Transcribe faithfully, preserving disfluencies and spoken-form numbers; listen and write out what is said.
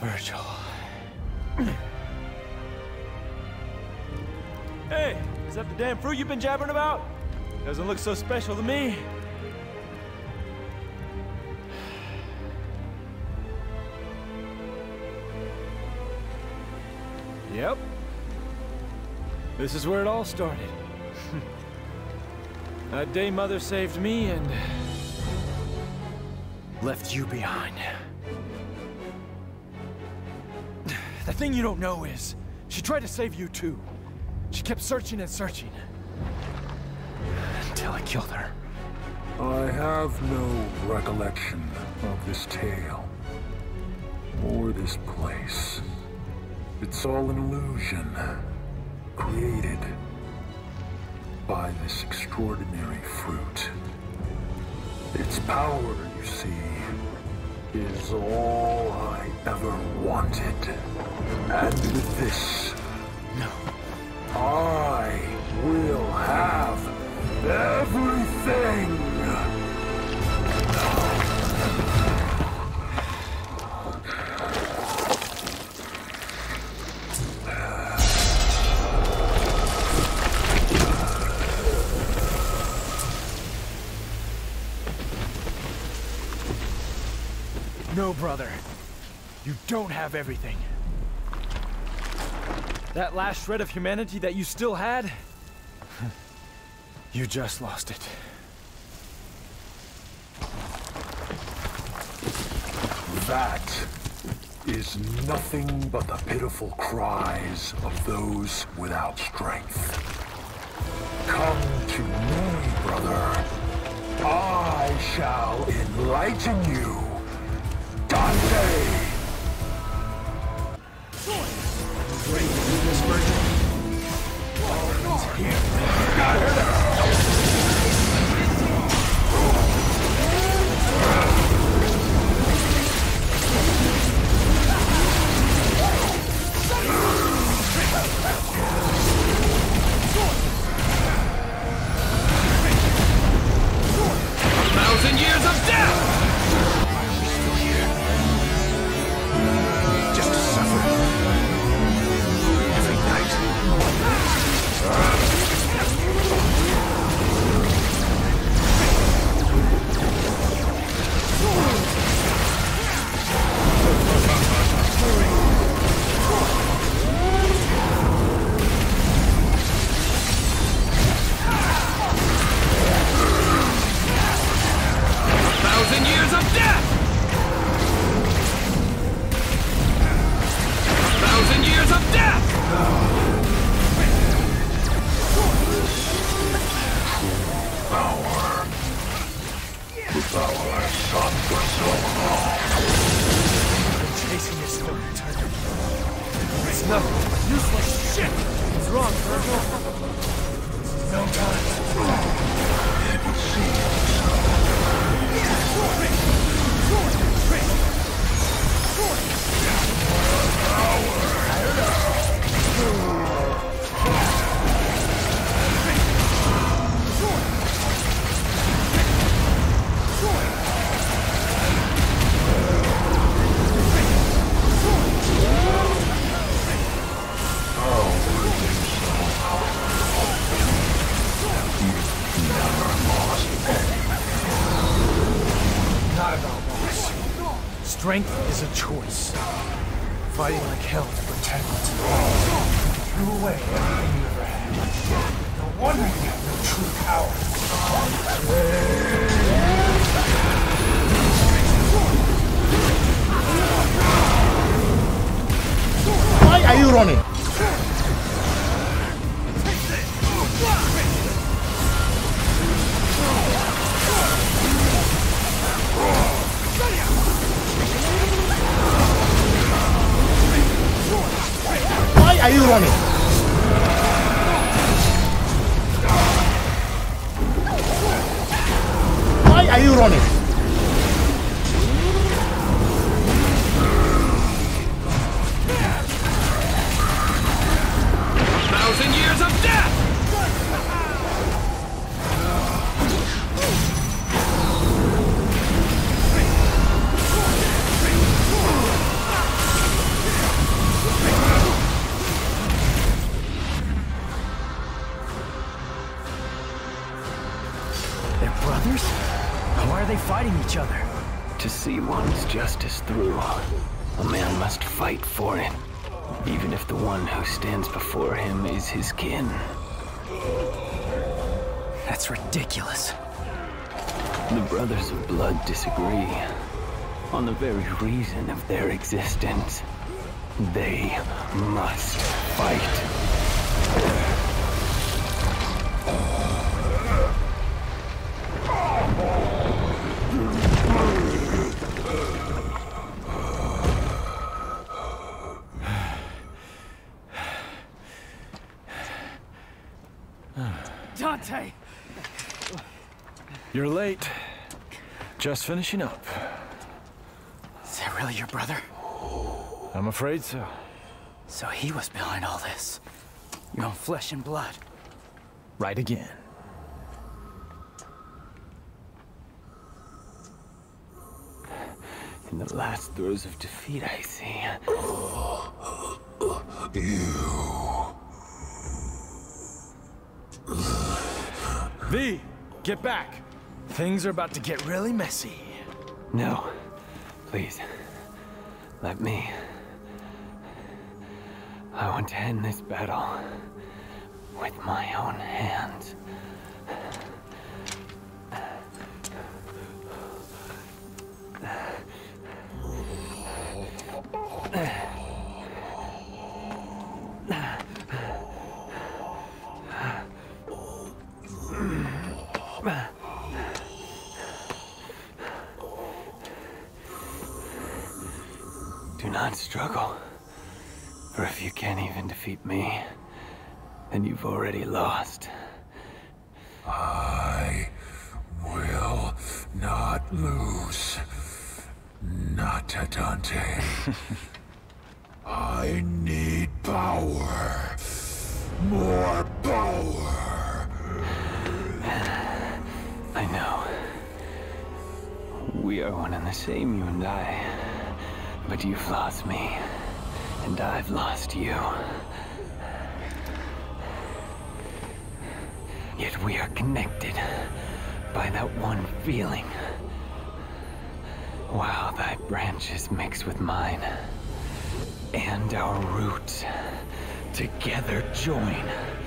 Virgil. Hey, is that the damn fruit you've been jabbering about? Doesn't look so special to me. Yep. This is where it all started. That day Mother saved me and left you behind. The thing you don't know is, she tried to save you too. She kept searching and searching. Until I killed her. I have no recollection of this tale. Or this place. It's all an illusion. Created by this extraordinary fruit. Its power, you see, is all I ever wanted. And with this, no, I will have everything! No, brother. You don't have everything. That last shred of humanity that you still had, you just lost it. That is nothing but the pitiful cries of those without strength. Come to me, brother. I shall enlighten you. Dante! Ready to do this, Virgil? All right, here. Got her! A thousand years of death! Strength is a choice. Fighting like hell to protect. You threw away everything you ever had. No wonder you have no true power. Why are you running? Why are you running? Why are you running? A thousand years of death! justice through, a man must fight for it, even if the one who stands before him is his kin. That's ridiculous. The Brothers of Blood disagree on the very reason of their existence. They must fight. Dante! You're late. Just finishing up. Is that really your brother? I'm afraid so. So he was behind all this. Your own flesh and blood. Right again. In the last throes of defeat, I see. You. V, get back. Things are about to get really messy. No, please. Let me. I want to end this battle with my own hands. Do not struggle, for if you can't even defeat me, then you've already lost. I will not lose. Not to Dante. I need power. More power. I know. We are one and the same, you and I. But you've lost me, and I've lost you. Yet we are connected by that one feeling. While thy branches mix with mine, and our roots together join.